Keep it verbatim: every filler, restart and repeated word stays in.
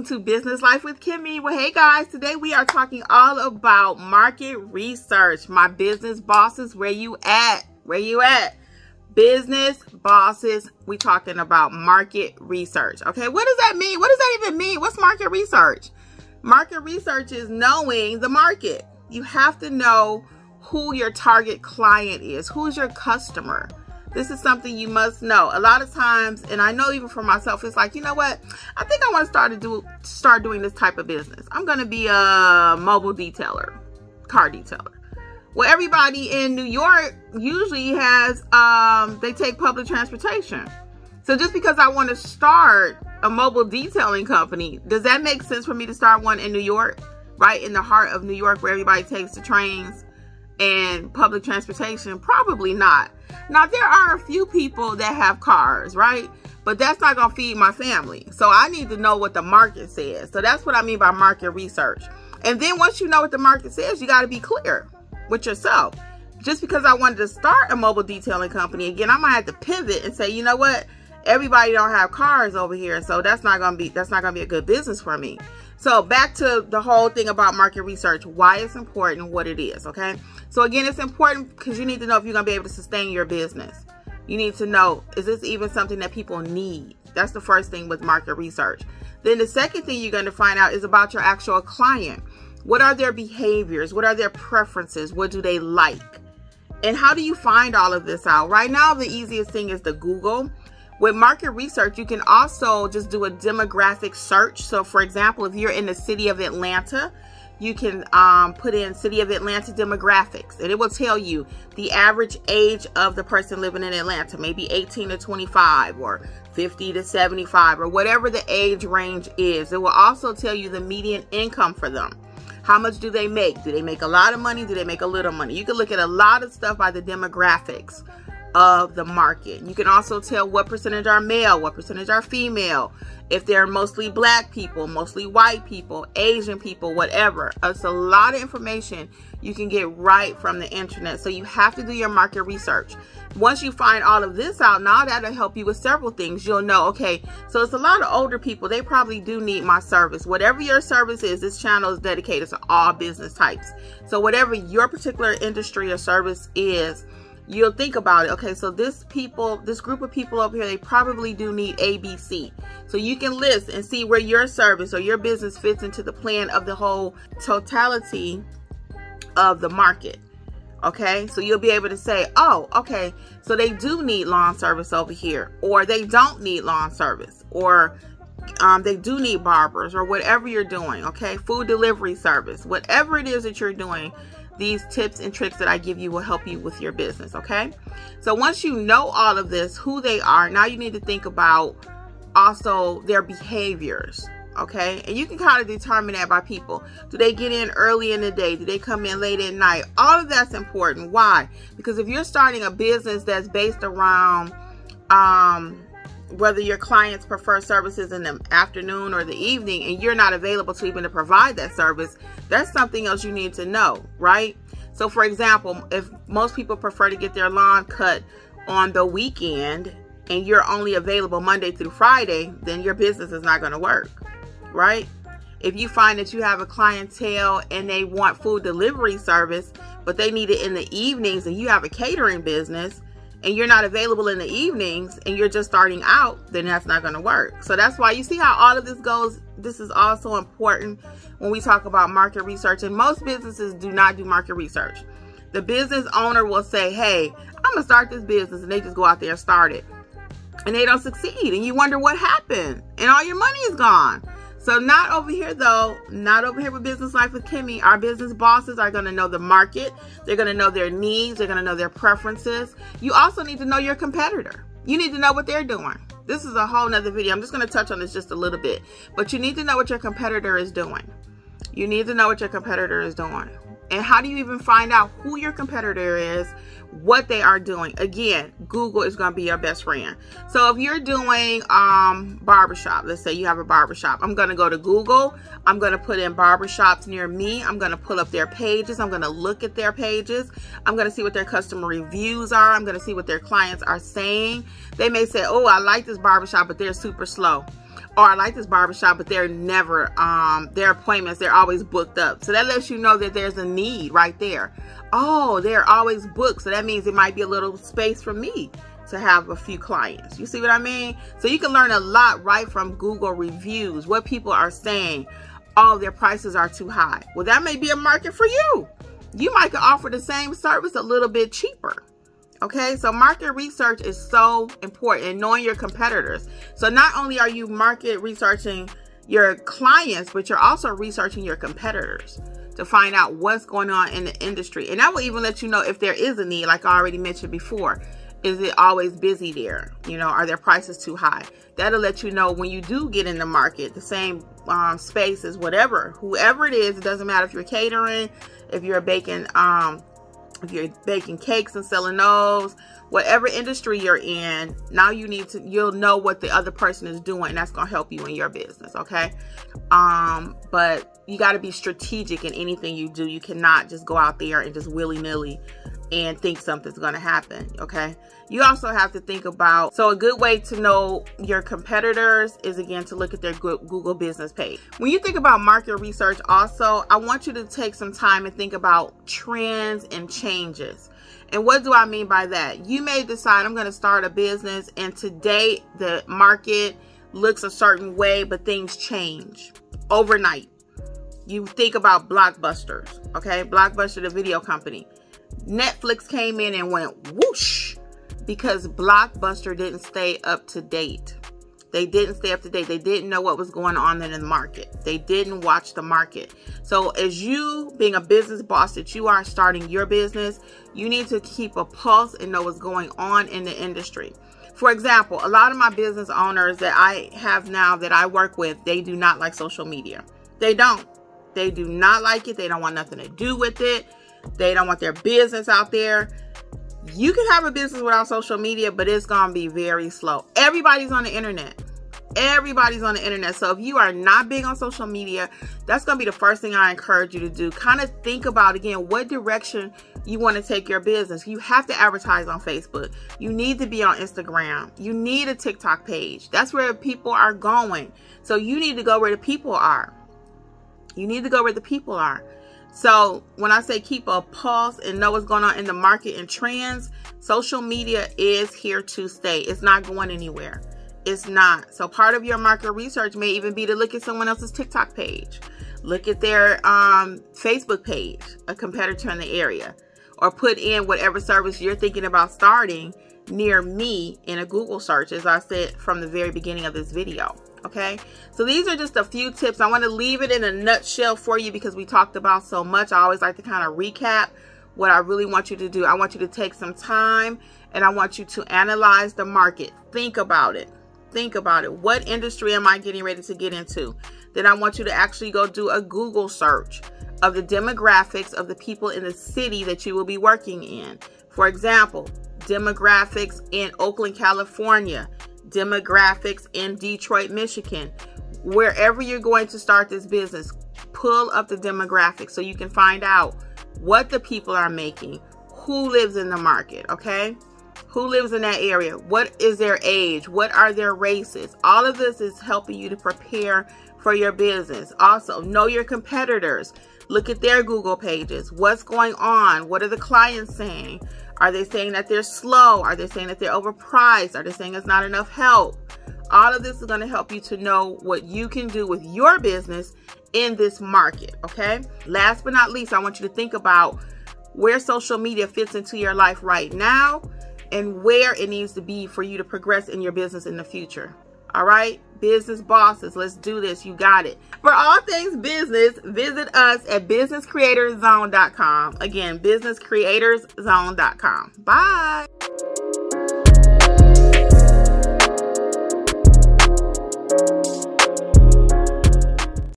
welcome to Business Life with Kimmi. Well, hey guys, today we are talking all about market research. My business bosses, where you at? Where you at? Business bosses, we talking about market research. Okay, what does that mean? What does that even mean? What's market research? Market research is knowing the market. You have to know who your target client is. Who's your customer? This is something you must know. A lot of times, and I know even for myself, it's like, you know what? I think I want to start to do start doing this type of business. I'm going to be a mobile detailer, car detailer. Well, everybody in New York usually has, um, they take public transportation. So just because I want to start a mobile detailing company, does that make sense for me to start one in New York, right in the heart of New York where everybody takes the trains and public transportation? Probably not. Now, there are a few people that have cars, right? But that's not going to feed my family. So I need to know what the market says. So that's what I mean by market research. And then once you know what the market says, you got to be clear with yourself. Just because I wanted to start a mobile detailing company, again, I might have to pivot and say, you know what? Everybody don't have cars over here. So that's not going to be, that's not going to be a good business for me. So back to the whole thing about market research, why it's important, what it is, okay? So again, it's important because you need to know if you're going to be able to sustain your business. You need to know, is this even something that people need? That's the first thing with market research. Then the second thing you're going to find out is about your actual client. What are their behaviors? What are their preferences? What do they like? And how do you find all of this out? Right now, the easiest thing is to Google. With market research, you can also just do a demographic search. So for example, if you're in the city of Atlanta, you can um, put in city of Atlanta demographics, and it will tell you the average age of the person living in Atlanta, maybe eighteen to twenty-five or fifty to seventy-five or whatever the age range is. It will also tell you the median income for them. How much do they make? Do they make a lot of money? Do they make a little money? You can look at a lot of stuff by the demographics of the market. You can also tell what percentage are male, what percentage are female, if they're mostly black people, mostly white people, Asian people, whatever. It's a lot of information you can get right from the internet. So you have to do your market research. Once you find all of this out, now that'll help you with several things. You'll know, okay, so it's a lot of older people. They probably do need my service. Whatever your service is, this channel is dedicated to all business types. So whatever your particular industry or service is, you'll think about it. Okay, so this people, this group of people over here, they probably do need A B C. So you can list and see where your service or your business fits into the plan of the whole totality of the market. Okay, so you'll be able to say, oh, okay, so they do need lawn service over here, or they don't need lawn service, or um, they do need barbers, or whatever you're doing. Okay, food delivery service, whatever it is that you're doing. These tips and tricks that I give you will help you with your business, okay? So once you know all of this, who they are, now you need to think about also their behaviors, okay? And you can kind of determine that by people. Do they get in early in the day? Do they come in late at night? All of that's important. Why? Because if you're starting a business that's based around um, whether your clients prefer services in the afternoon or the evening, and you're not available to even to provide that service, that's something else you need to know, right? So for example, if most people prefer to get their lawn cut on the weekend and you're only available Monday through Friday, then your business is not going to work, right? If you find that you have a clientele and they want food delivery service, but they need it in the evenings, and you have a catering business, and you're not available in the evenings, and you're just starting out, then that's not going to work. So that's why you see how all of this goes. This is also important when we talk about market research, and most businesses do not do market research. The business owner will say, hey, I'm going to start this business, and they just go out there and start it, and they don't succeed, and you wonder what happened, and all your money is gone. So not over here though, not over here with Business Life with Kimmi. Our business bosses are going to know the market. They're going to know their needs. They're going to know their preferences. You also need to know your competitor. You need to know what they're doing. This is a whole nother video. I'm just going to touch on this just a little bit, but you need to know what your competitor is doing. You need to know what your competitor is doing. And how do you even find out who your competitor is, what they are doing? Again, Google is going to be your best friend. So if you're doing um, barbershop, let's say you have a barbershop. I'm going to go to Google. I'm going to put in barbershops near me. I'm going to pull up their pages. I'm going to look at their pages. I'm going to see what their customer reviews are. I'm going to see what their clients are saying. They may say, oh, I like this barbershop, but they're super slow. oh, I like this barbershop, but they're never, um, their appointments, they're always booked up. So that lets you know that there's a need right there. Oh, they're always booked. So that means it might be a little space for me to have a few clients. You see what I mean? So you can learn a lot right from Google reviews, what people are saying. Oh, their prices are too high. Well, that may be a market for you. You might could offer the same service a little bit cheaper. Okay, so market research is so important, and knowing your competitors. So not only are you market researching your clients, but you're also researching your competitors to find out what's going on in the industry. And that will even let you know if there is a need, like I already mentioned before. Is it always busy there? You know, are their prices too high? That'll let you know when you do get in the market, the same um, space as whatever, whoever it is. It doesn't matter if you're catering, if you're baking, um, if you're baking cakes and selling those, whatever industry you're in. Now you need to, you'll know what the other person is doing, and that's gonna help you in your business. Okay, um, but you got to be strategic in anything you do. You cannot just go out there and just willy-nilly and think something's going to happen, okay? You also have to think about, so a good way to know your competitors is, again, to look at their Google business page. When you think about market research also, I want you to take some time and think about trends and changes. And what do I mean by that? You may decide, I'm going to start a business, and today the market looks a certain way, but things change overnight. You think about Blockbusters, okay? Blockbuster, the video company. Netflix came in and went whoosh because Blockbuster didn't stay up to date. They didn't stay up to date. They didn't know what was going on in the market. They didn't watch the market. So as you being a business boss that you are starting your business, you need to keep a pulse and know what's going on in the industry. For example, a lot of my business owners that I have now that I work with, they do not like social media. They don't. They do not like it. They don't want nothing to do with it. They don't want their business out there. You can have a business without social media, but it's going to be very slow. Everybody's on the internet. Everybody's on the internet. So if you are not big on social media, that's going to be the first thing I encourage you to do. Kind of think about, again, what direction you want to take your business. You have to advertise on Facebook. You need to be on Instagram. You need a TikTok page. That's where people are going. So you need to go where the people are. You need to go where the people are. So when I say keep a pulse and know what's going on in the market and trends, social media is here to stay. It's not going anywhere. It's not. So part of your market research may even be to look at someone else's TikTok page, look at their um, Facebook page, a competitor in the area, or put in whatever service you're thinking about starting near me in a Google search, as I said from the very beginning of this video. Okay, so these are just a few tips. I want to leave it in a nutshell for you because we talked about so much. I always like to kind of recap what I really want you to do. I want you to take some time, and I want you to analyze the market. Think about it. Think about it. What industry am I getting ready to get into? Then I want you to actually go do a Google search of the demographics of the people in the city that you will be working in. For example, demographics in Oakland, California. Demographics in Detroit, Michigan. Wherever you're going to start this business, pull up the demographics so you can find out what the people are making, who lives in the market, okay? Who lives in that area? What is their age? What are their races? All of this is helping you to prepare for your business. Also, know your competitors. Look at their Google pages. What's going on? What are the clients saying? Are they saying that they're slow? Are they saying that they're overpriced? Are they saying it's not enough help? All of this is going to help you to know what you can do with your business in this market, okay? Last but not least, I want you to think about where social media fits into your life right now and where it needs to be for you to progress in your business in the future. All right, business bosses, let's do this. You got it. For all things business, visit us at business creators zone dot com. Again, business creators zone dot com. Bye.